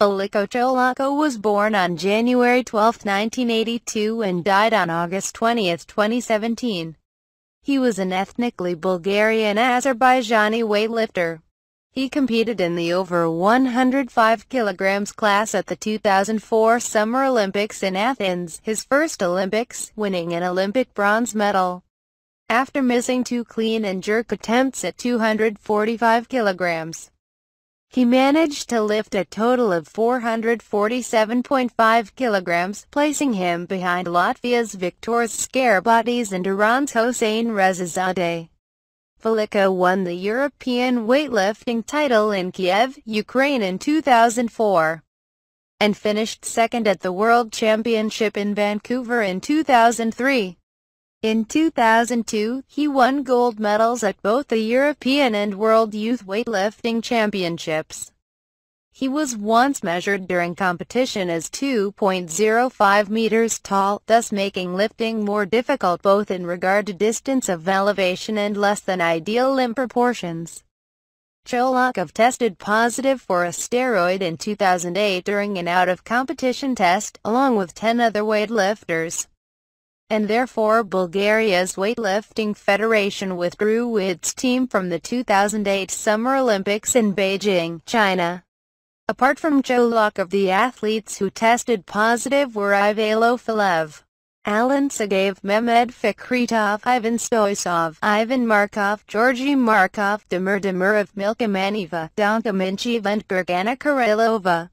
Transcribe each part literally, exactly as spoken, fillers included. Velichko Cholakov was born on January twelfth nineteen eighty-two and died on August twentieth twenty seventeen. He was an ethnically Bulgarian Azerbaijani weightlifter. He competed in the over one hundred five kilograms class at the two thousand four Summer Olympics in Athens, his first Olympics, winning an Olympic bronze medal. After missing two clean and jerk attempts at two hundred forty-five kilograms, he managed to lift a total of four hundred forty-seven point five kilograms, placing him behind Latvia's Viktors Skerbodis and Iran's Hossein Rezizadeh. Velichko won the European weightlifting title in Kiev, Ukraine in two thousand four, and finished second at the World Championship in Vancouver in two thousand three. In two thousand two, he won gold medals at both the European and World Youth Weightlifting Championships. He was once measured during competition as two point zero five meters tall, thus making lifting more difficult both in regard to distance of elevation and less than ideal limb proportions. Cholakov tested positive for a steroid in two thousand eight during an out-of-competition test, along with ten other weightlifters, and therefore Bulgaria's weightlifting federation withdrew its team from the two thousand eight Summer Olympics in Beijing, China. Apart from Cholakov, the athletes who tested positive were Ivaylo Filev, Alan Segev, Mehmed Fikritov, Ivan Stoysov, Ivan Markov, Georgi Markov, Demir Demirov, Milka Maneva, Donka Minchiva and Gergana Karilova.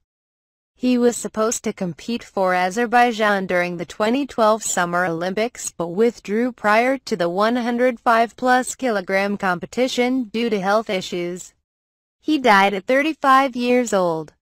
He was supposed to compete for Azerbaijan during the twenty twelve Summer Olympics but withdrew prior to the one hundred five plus kilogram competition due to health issues. He died at thirty-five years old.